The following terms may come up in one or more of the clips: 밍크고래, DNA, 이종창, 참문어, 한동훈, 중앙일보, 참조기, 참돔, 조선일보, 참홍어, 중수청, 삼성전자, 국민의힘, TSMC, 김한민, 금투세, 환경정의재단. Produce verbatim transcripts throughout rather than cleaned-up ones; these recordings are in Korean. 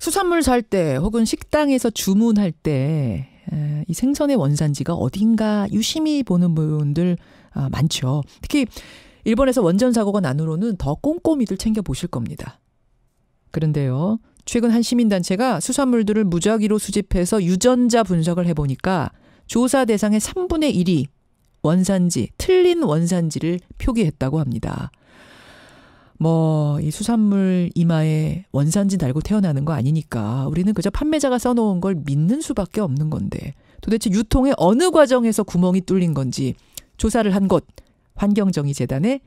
수산물 살 때 혹은 식당에서 주문할 때 이 생선의 원산지가 어딘가 유심히 보는 분들 많죠. 특히 일본에서 원전 사고가 난 후로는 더 꼼꼼히들 챙겨보실 겁니다. 그런데요, 최근 한 시민단체가 수산물들을 무작위로 수집해서 유전자 분석을 해보니까 조사 대상의 삼분의 일이 원산지, 틀린 원산지를 표기했다고 합니다. 뭐 이 수산물 이마에 원산지 달고 태어나는 거 아니니까 우리는 그저 판매자가 써놓은 걸 믿는 수밖에 없는 건데, 도대체 유통의 어느 과정에서 구멍이 뚫린 건지 조사를 한 곳 환경정의재단의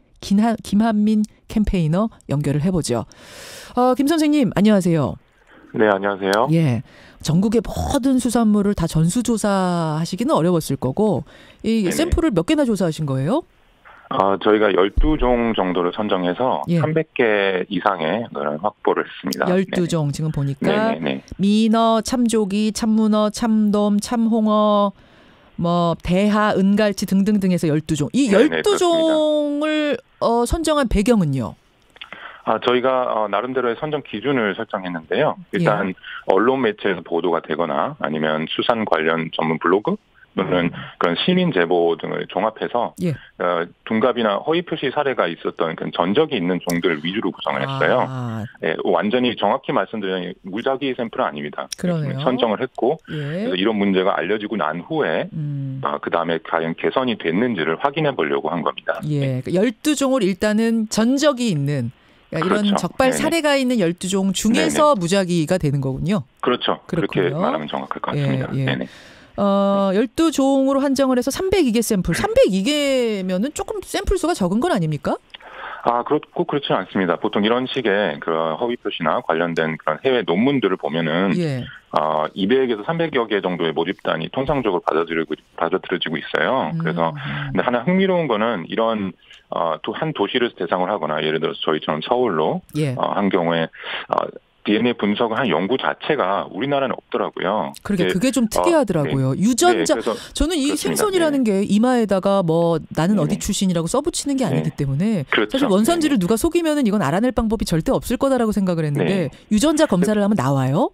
김한민 캠페이너 연결을 해보죠. 어, 김 선생님 안녕하세요. 네, 안녕하세요. 예, 전국의 모든 수산물을 다 전수조사하시기는 어려웠을 거고, 이 네네. 샘플을 몇 개나 조사하신 거예요? 어, 저희가 열두 종 정도를 선정해서 예. 삼백 개 이상의 확보를 했습니다. 열두 종 네네. 지금 보니까 네네. 민어, 참조기, 참문어, 참돔, 참홍어, 뭐 대하, 은갈치 등등등에서 열두 종. 이 열두 종을 어, 선정한 배경은요? 아, 저희가 어, 나름대로의 선정 기준을 설정했는데요. 일단 예. 언론 매체에서 보도가 되거나 아니면 수산 관련 전문 블로그 또는 음. 그런 시민 제보 등을 종합해서 예. 어, 둔갑이나 허위 표시 사례가 있었던 그런 전적이 있는 종들 위주로 구성을 했어요. 아. 예, 완전히 정확히 말씀드리면 무작위 샘플은 아닙니다. 그러네요. 선정을 했고 예. 그래서 이런 문제가 알려지고 난 후에 음. 아, 그다음에 과연 개선이 됐는지를 확인해 보려고 한 겁니다. 예, 열두 종을 일단은 전적이 있는 그러니까 이런 그렇죠. 적발 사례가 네네. 있는 열두 종 중에서 네네. 무작위가 되는 거군요. 그렇죠. 그렇군요. 그렇게 말하면 정확할 것 같습니다. 예, 예. 네네. 어, 열두 종으로 한정을 해서 삼백이 개 샘플. 삼백이 개면은 조금 샘플 수가 적은 건 아닙니까? 아, 그렇고 그렇지는 않습니다. 보통 이런 식의 그런 허위 표시나 관련된 그런 해외 논문들을 보면은 예. 어, 이백에서 삼백여 개 정도의 모집단이 통상적으로 받아들이고, 받아들여지고 있어요. 그래서 음. 근데 하나 흥미로운 거는 이런 어, 또 한 도시를 대상을 하거나 예를 들어서 저희처럼 서울로 예. 어, 한 경우에 어, 디엔에이 분석을 한 연구 자체가 우리나라는 없더라고요. 그러게 그게, 그게 좀 특이하더라고요. 어, 네. 유전자. 네, 저는 이 그렇습니다. 생선이라는 네. 게 이마에다가 뭐 나는 네. 어디 출신이라고 써붙이는 게 아니기 네. 때문에 그렇죠. 사실 원산지를 네. 누가 속이면은 이건 알아낼 방법이 절대 없을 거다라고 생각을 했는데 네. 유전자 검사를 그, 하면 나와요?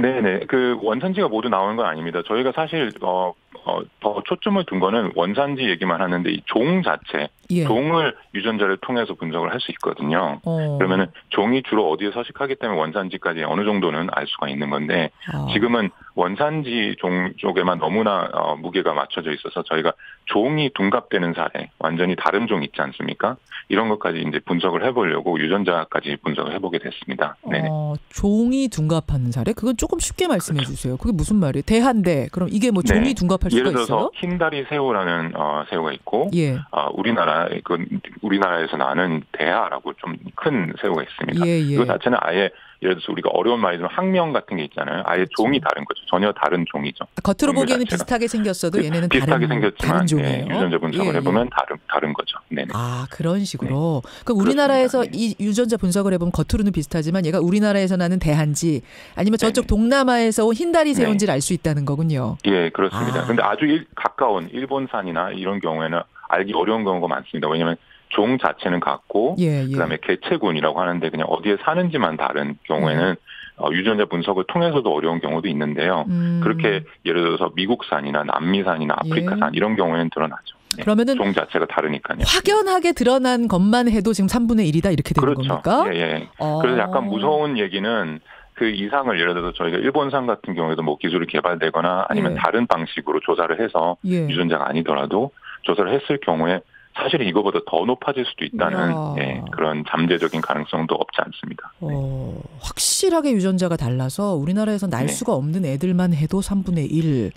네네. 그 원산지가 모두 나오는 건 아닙니다. 저희가 사실 어, 어, 더 초점을 둔 거는 원산지 얘기만 하는데 이 종 자체, 예. 종을 유전자를 통해서 분석을 할 수 있거든요. 어. 그러면은 종이 주로 어디에 서식하기 때문에 원산지까지 어느 정도는 알 수가 있는 건데 어. 지금은 원산지 종 쪽에만 너무나 어, 무게가 맞춰져 있어서 저희가 종이 둔갑되는 사례, 완전히 다른 종 있지 않습니까? 이런 것까지 이제 분석을 해보려고 유전자까지 분석을 해보게 됐습니다. 네. 어, 종이 둔갑하는 사례? 그건 조금 쉽게 말씀해 그렇죠. 주세요. 그게 무슨 말이에요? 대한데 그럼 이게 뭐 종이 네. 둔갑 예를 들어서 흰다리 새우라는 어, 새우가 있고 예. 어, 우리나라 그 우리나라에서 나는 대하라고 좀 큰 새우가 있습니다. 예, 예. 이거 자체는 아예 예를 들어서 우리가 어려운 말이지만 학명 같은 게 있잖아요. 아예 그렇죠. 종이 다른 거죠. 전혀 다른 종이죠. 아, 겉으로 보기에는 자체가. 비슷하게 생겼어도 얘네는 비슷하게 다른, 생겼지만 다른 종이에요. 예, 유전자 분석을 예, 예. 해보면 다른 다른 거죠. 네네. 아 그런 식으로. 네. 그럼 우리나라에서 네. 이 유전자 분석을 해보면 겉으로는 비슷하지만 얘가 우리나라에서 나는 대한지 아니면 저쪽 네네. 동남아에서 온 흰다리 새우인지를 알 수 있다는 거군요. 예 그렇습니다. 아. 근데 아주 일, 가까운 일본산이나 이런 경우에는 알기 어려운 경우가 많습니다. 왜냐하면 종 자체는 같고 예, 예. 그다음에 개체군이라고 하는데 그냥 어디에 사는지만 다른 경우에는 어, 유전자 분석을 통해서도 어려운 경우도 있는데요. 음. 그렇게 예를 들어서 미국산이나 남미산이나 아프리카산 예. 이런 경우에는 드러나죠. 네. 그러면은 종 자체가 다르니까요. 확연하게 드러난 것만 해도 지금 삼분의 일이다 이렇게 되는 그렇죠. 겁니까? 예, 예. 어. 그래서 약간 무서운 얘기는 그 이상을 예를 들어서 저희가 일본산 같은 경우에도 뭐 기술이 개발되거나 아니면 예. 다른 방식으로 조사를 해서 예. 유전자가 아니더라도 조사를 했을 경우에 사실 이거보다 더 높아질 수도 있다는 예, 그런 잠재적인 가능성도 없지 않습니다. 네. 어, 확실하게 유전자가 달라서 우리나라에서 날 네. 수가 없는 애들만 해도 삼분의 일.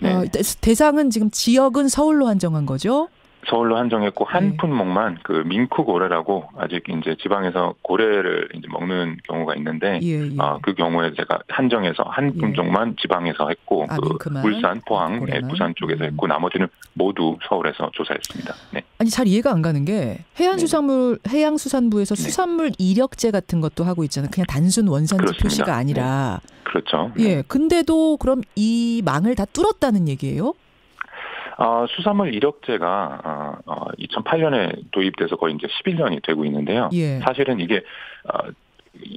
네. 어, 대상은 지금 지역은 서울로 한정한 거죠? 서울로 한정했고 한 네. 품목만 그 민크고래라고 아직 이제 지방에서 고래를 이제 먹는 경우가 있는데 예, 예. 어, 그 경우에 제가 한정해서 한 품종만 예. 지방에서 했고 아, 그 울산, 포항, 네, 부산 쪽에서 했고 음. 나머지는 모두 서울에서 조사했습니다. 네. 아니 잘 이해가 안 가는 게 해양수산물 네. 해양수산부에서 네. 수산물 이력제 같은 것도 하고 있잖아요. 그냥 단순 원산지 그렇습니다. 표시가 아니라 네. 그렇죠. 예, 네. 근데도 그럼 이 망을 다 뚫었다는 얘기예요? 어, 수산물 이력제가 어, 어, 이천팔 년에 도입돼서 거의 이제 십일 년이 되고 있는데요. 예. 사실은 이게 어,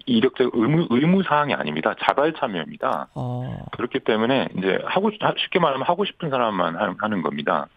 이력적 의무, 의무사항이 아닙니다. 자발 참여입니다. 어. 그렇기 때문에 이제 하고, 쉽게 말하면 하고 싶은 사람만 하는 겁니다.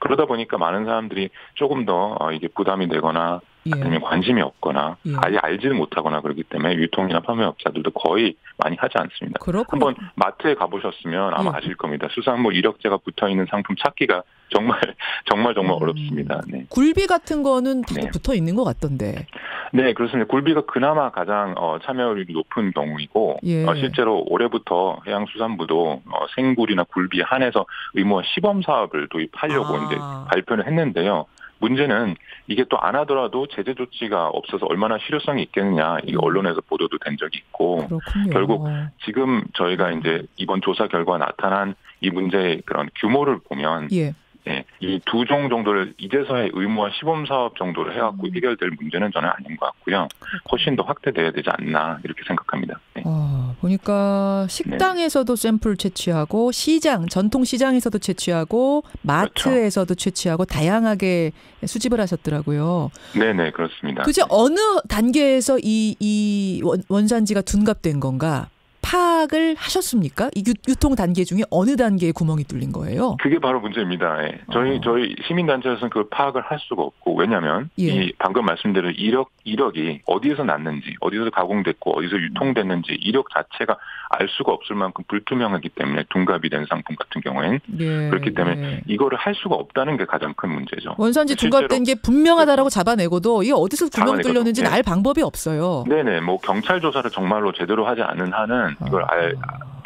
그러다 보니까 많은 사람들이 조금 더 이게 부담이 되거나 예. 아니면 관심이 없거나 예. 아예 알지를 못하거나 그렇기 때문에 유통이나 판매업자들도 거의 많이 하지 않습니다. 그렇군요. 한번 마트에 가보셨으면 아마 예. 아실 겁니다. 수산물 이력제가 붙어있는 상품 찾기가 정말 정말 정말 음. 어렵습니다. 네. 굴비 같은 거는 다들 네. 붙어있는 것 같던데. 네, 그렇습니다. 굴비가 그나마 가장 어, 참여율이 높은 경우이고 예. 어, 실제로 올해부터 해양수산부도 어, 생굴이나 굴비에 한해서 의무화 시범 사업을 도입하려고 아. 이제 발표를 했는데요. 문제는 이게 또 안 하더라도 제재 조치가 없어서 얼마나 실효성이 있겠느냐, 이게 언론에서 보도도 된 적이 있고, 그렇군요. 결국 지금 저희가 이제 이번 조사 결과 나타난 이 문제의 그런 규모를 보면, 예. 네, 이 두 종 정도를 이제서야 의무화 시범 사업 정도를 해갖고 음. 해결될 문제는 저는 아닌 것 같고요. 훨씬 더 확대돼야 되지 않나 이렇게 생각합니다. 네. 아, 보니까 식당에서도 네. 샘플 채취하고 시장, 전통 시장에서도 채취하고 마트에서도 그렇죠. 채취하고 다양하게 수집을 하셨더라고요. 네네 그렇습니다. 도대체 어느 단계에서 이, 이 원산지가 둔갑된 건가? 파악을 하셨습니까? 이 유통 단계 중에 어느 단계에 구멍이 뚫린 거예요? 그게 바로 문제입니다. 예. 저희 어. 저희 시민단체에서는 그걸 파악을 할 수가 없고 왜냐하면 예. 이 방금 말씀드린 이력 이력이 어디에서 났는지, 어디서 가공됐고 어디서 유통됐는지 이력 자체가 알 수가 없을 만큼 불투명하기 때문에 둔갑이 된 상품 같은 경우에는 예. 그렇기 때문에 예. 이거를 할 수가 없다는 게 가장 큰 문제죠. 원산지 둔갑된 게 분명하다라고 잡아내고도 이게 어디서 구멍 뚫렸는지 알 예. 방법이 없어요. 네네, 뭐 경찰 조사를 정말로 제대로 하지 않은 한은. 이걸 알,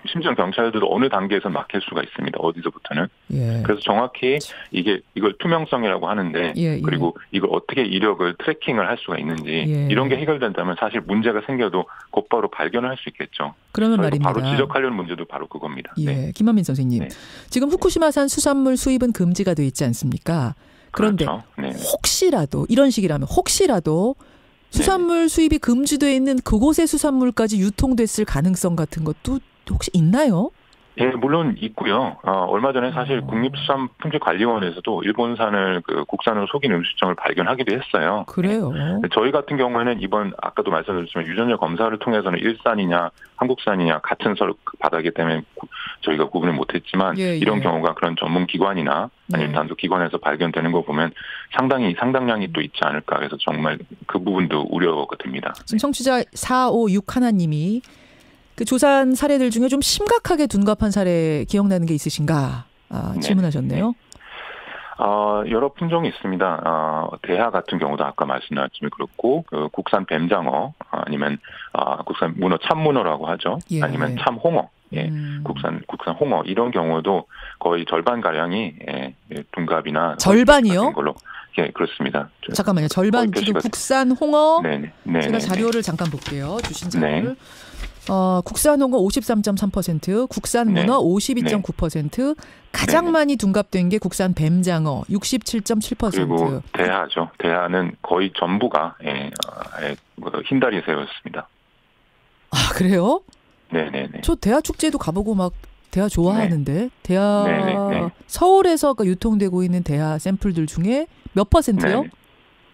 심지어 경찰들도 어느 단계에서 막힐 수가 있습니다. 어디서부터는. 예. 그래서 정확히 이게, 이걸 투명성이라고 하는데, 예, 예. 그리고 이걸 어떻게 이력을 트래킹을 할 수가 있는지, 예. 이런 게 해결된다면 사실 문제가 생겨도 곧바로 발견을 할 수 있겠죠. 그러면 말입니다. 바로 지적하려는 문제도 바로 그겁니다. 예. 네. 김한민 선생님. 네. 지금 후쿠시마산 수산물 수입은 금지가 돼 있지 않습니까? 그런데 그렇죠. 네. 혹시라도, 이런 식이라면 혹시라도 수산물 네. 수입이 금지되어 있는 그곳의 수산물까지 유통됐을 가능성 같은 것도 혹시 있나요? 예, 네, 물론 있고요. 어, 얼마 전에 사실 국립수산품질관리원에서도 일본산을 그 국산으로 속인 음식점을 발견하기도 했어요. 그래요? 네. 저희 같은 경우에는 이번 아까도 말씀드렸지만 유전자 검사를 통해서는 일산이냐 한국산이냐 같은 서류 바다기 때문에 저희가 구분을 못했지만 예, 예. 이런 경우가 그런 전문기관이나 아니면 네. 단속기관에서 발견되는 거 보면 상당히 상당량이 또 있지 않을까 그래서 정말 그 부분도 우려가 됩니다. 지금 청취자 사오육 하나님이 그 조사한 사례들 중에 좀 심각하게 둔갑한 사례 기억나는 게 있으신가 아, 질문하셨네요. 네. 어, 여러 품종이 있습니다. 어, 대하 같은 경우도 아까 말씀드렸지만 그렇고 그 국산 뱀장어 아니면 어, 국산 문어 참문어라고 하죠. 예. 아니면 참홍어. 예, 음. 국산 국산 홍어 이런 경우도 거의 절반 가량이 예, 둔갑이나 절반이요? 걸로 예, 그렇습니다. 잠깐만요, 절반 지금 국산 홍어 네네. 네네. 제가 자료를 네네. 잠깐 볼게요. 주신 자료를 네. 어, 국산 홍어 오십삼 점 삼 퍼센트, 국산 문어 네. 오십이 점 구 퍼센트, 가장 네네. 많이 둔갑된 게 국산 뱀장어 육십칠 점 칠 퍼센트. 그리고 대하죠. 대하는 거의 전부가 예, 예, 흰다리 새였습니다. 아 그래요? 네네네. 저 대하 축제도 가보고 막 대하 좋아하는데 네. 대하 네네네. 서울에서 유통되고 있는 대하 샘플들 중에 몇 퍼센트요? 네네.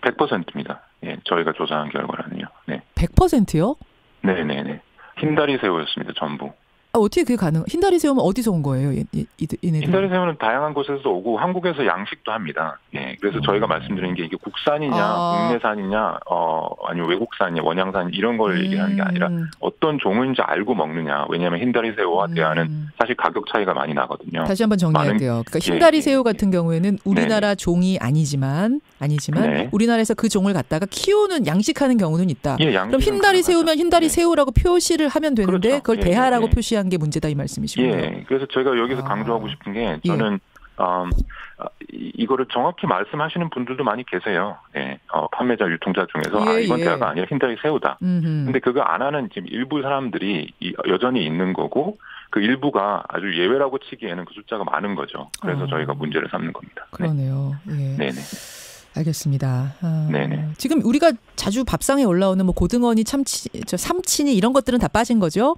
백 퍼센트입니다. 예, 저희가 조사한 결과는요. 네. 백 퍼센트요? 네네네. 흰다리 새우였습니다. 전부. 아, 어떻게 그게 가능? 흰다리 새우는 어디서 온 거예요? 이, 이, 이네들은? 흰다리 새우는 다양한 곳에서 오고 한국에서 양식도 합니다. 예, 그래서 어. 저희가 말씀드린 게 이게 국산이냐, 아. 국내산이냐, 어, 아니면 외국산이냐, 원양산 이런 걸 음. 얘기하는 게 아니라 어떤 종인지 알고 먹느냐. 왜냐하면 흰다리 새우와 음. 대하는 사실 가격 차이가 많이 나거든요. 다시 한번 정리해야 돼요. 그러니까 흰다리 예, 새우 같은 예, 경우에는 우리나라 네. 종이 아니지만, 아니지만 네. 우리나라에서 그 종을 갖다가 키우는 양식하는 경우는 있다. 예, 그럼 흰다리 새우면 흰다리 네. 새우라고 표시를 하면 되는데 그렇죠. 그걸 예, 대하라고 예, 예. 표시한 게 문제다 이 말씀이시군요. 예, 그래서 저희가 여기서 아. 강조하고 싶은 게 저는 예. 어, 이거를 정확히 말씀하시는 분들도 많이 계세요. 예, 어, 판매자 유통자 중에서 예, 아, 이건 예. 대하가 아니라 흰다리 새우다. 음흠. 근데 그거 안 하는 지금 일부 사람들이 이, 여전히 있는 거고 그 일부가 아주 예외라고 치기에는 그 숫자가 많은 거죠. 그래서 아. 저희가 문제를 삼는 겁니다. 그러네요. 네. 예. 네네. 알겠습니다. 아, 네네. 지금 우리가 자주 밥상에 올라오는 뭐 고등어니 참치, 저 삼치니 이런 것들은 다 빠진 거죠?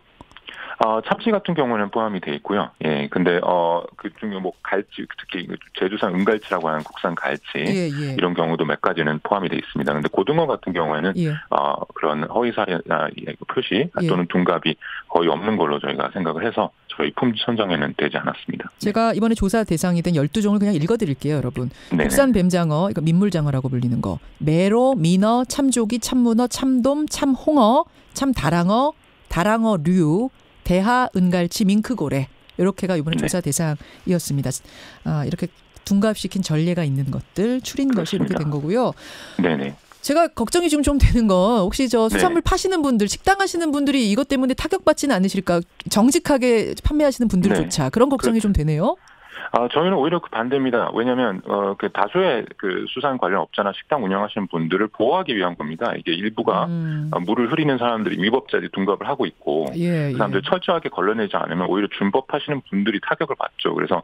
어, 참치 같은 경우는 포함이 돼 있고요. 예, 근데 어, 그 중에 뭐 갈치, 특히 제주산 은갈치라고 하는 국산 갈치, 예, 예. 이런 경우도 몇 가지는 포함이 돼 있습니다. 근데 고등어 같은 경우에는 예. 어, 그런 허위사례나 표시 또는 예. 둔갑이 거의 없는 걸로 저희가 생각을 해서 저희 품질 선정에는 되지 않았습니다. 제가 이번에 조사 대상이 된 열두 종을 그냥 읽어드릴게요, 여러분. 네네. 국산 뱀장어, 이거 민물장어라고 불리는 거, 메로, 민어, 참조기, 참문어, 참돔, 참홍어, 참다랑어, 다랑어류, 대하, 은갈치, 밍크고래, 이렇게가 이번에 네. 조사 대상이었습니다. 아, 이렇게 둔갑시킨 전례가 있는 것들, 추린 그렇습니다. 것이 이렇게 된 거고요. 네네. 제가 걱정이 지금 좀 되는 건 혹시 저 수산물 네. 파시는 분들, 식당 하시는 분들이 이것 때문에 타격받지는 않으실까? 정직하게 판매하시는 분들조차 네. 그런 걱정이 그렇죠. 좀 되네요. 아, 저희는 오히려 그 반대입니다. 왜냐하면 어, 그 다수의 그 수산 관련 업자나 식당 운영하시는 분들을 보호하기 위한 겁니다. 이게 일부가 음. 물을 흐리는 사람들이 위법자들이 둔갑을 하고 있고 예, 예. 그 사람들 철저하게 걸러내지 않으면 오히려 준법하시는 분들이 타격을 받죠. 그래서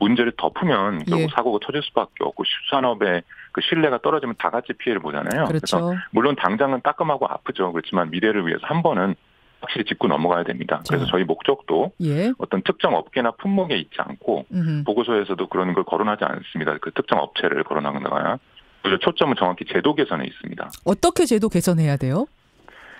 문제를 덮으면 결국 예. 사고가 터질 수밖에 없고 수산업의 그 신뢰가 떨어지면 다 같이 피해를 보잖아요. 그렇죠. 그래서 물론 당장은 따끔하고 아프죠. 그렇지만 미래를 위해서 한 번은 확실히 짚고 넘어가야 됩니다. 그래서 자. 저희 목적도 예. 어떤 특정 업계나 품목에 있지 않고 음흠. 보고서에서도 그런 걸 거론하지 않습니다. 그 특정 업체를 거론하는 거나 초점은 정확히 제도 개선에 있습니다. 어떻게 제도 개선해야 돼요?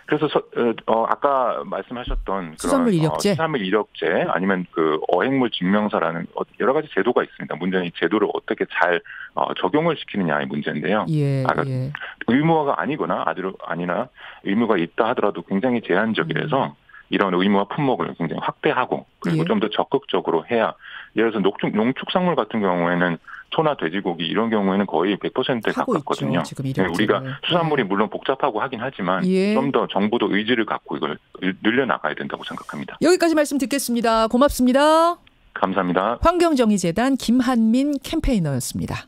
그래서 서, 어, 아까 말씀하셨던 수산물 이력제, 어, 수산물 이력제 아니면 그 어획물 증명서라는 여러 가지 제도가 있습니다. 문제는 이 제도를 어떻게 잘 어, 적용을 시키느냐의 문제인데요. 예, 아, 예. 의무화가 아니거나 아주 아니나 의무가 있다 하더라도 굉장히 제한적이라서 음. 이런 의무화 품목을 굉장히 확대하고 그리고 예. 좀 더 적극적으로 해야. 예를 들어서 농축, 농축산물 같은 경우에는 소나 돼지고기 이런 경우에는 거의 백 퍼센트에 가깝거든요. 있죠, 지금 우리가 수산물이 네. 물론 복잡하고 하긴 하지만 예. 좀 더 정부도 의지를 갖고 이걸 늘려나가야 된다고 생각합니다. 여기까지 말씀 듣겠습니다. 고맙습니다. 감사합니다. 환경정의재단 김한민 캠페이너였습니다.